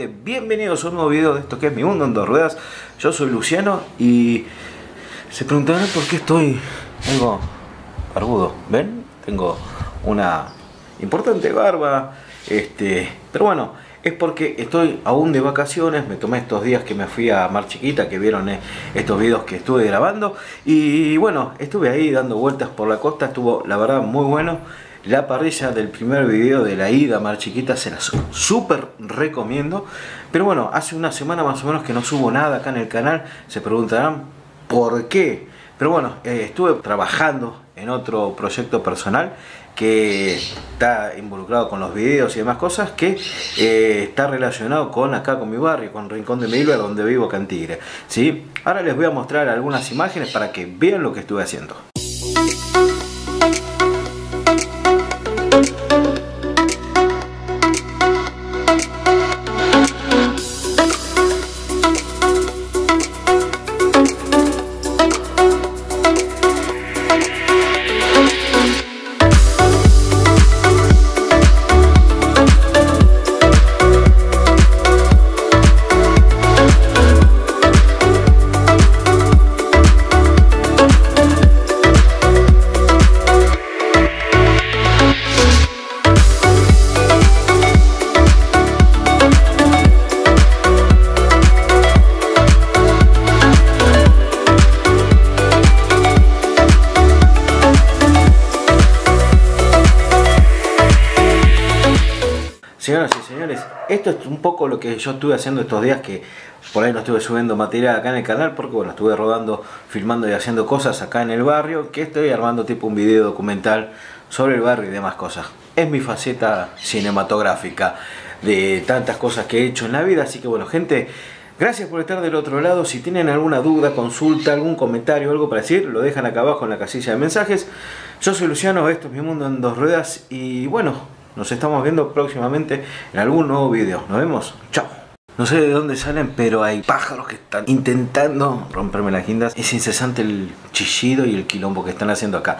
gente, bienvenidos a un nuevo video de esto que es Mi Mundo en 2 Ruedas. Yo soy Luciano y se preguntarán por qué estoy algo barbudo. ¿Ven? Tengo una importante barba, pero bueno, es porque estoy aún de vacaciones. Me tomé estos días que me fui a Mar Chiquita, que vieron estos videos que estuve grabando. Y bueno, estuve ahí dando vueltas por la costa, estuvo la verdad muy bueno. La parrilla del primer video de la ida a Mar Chiquita se las súper recomiendo. Pero bueno, hace una semana más o menos que no subo nada acá en el canal. Se preguntarán por qué. Pero bueno, estuve trabajando en otro proyecto personal que está involucrado con los videos y demás cosas, que está relacionado con acá, con mi barrio, con Rincón de Milo, donde vivo, Cantigre, ¿sí? Ahora les voy a mostrar algunas imágenes para que vean lo que estuve haciendo. Señoras y señores, esto es un poco lo que yo estuve haciendo estos días que por ahí no estuve subiendo material acá en el canal, porque bueno, estuve rodando, filmando y haciendo cosas acá en el barrio, que estoy armando tipo un video documental sobre el barrio y demás cosas. Es mi faceta cinematográfica de tantas cosas que he hecho en la vida, así que bueno, gente, gracias por estar del otro lado. Si tienen alguna duda, consulta, algún comentario, algo para decir, lo dejan acá abajo en la casilla de mensajes. Yo soy Luciano, esto es Mi Mundo en 2 Ruedas y bueno, nos estamos viendo próximamente en algún nuevo video. Nos vemos. Chao. No sé de dónde salen, pero hay pájaros que están intentando romperme las guindas. Es incesante el chillido y el quilombo que están haciendo acá.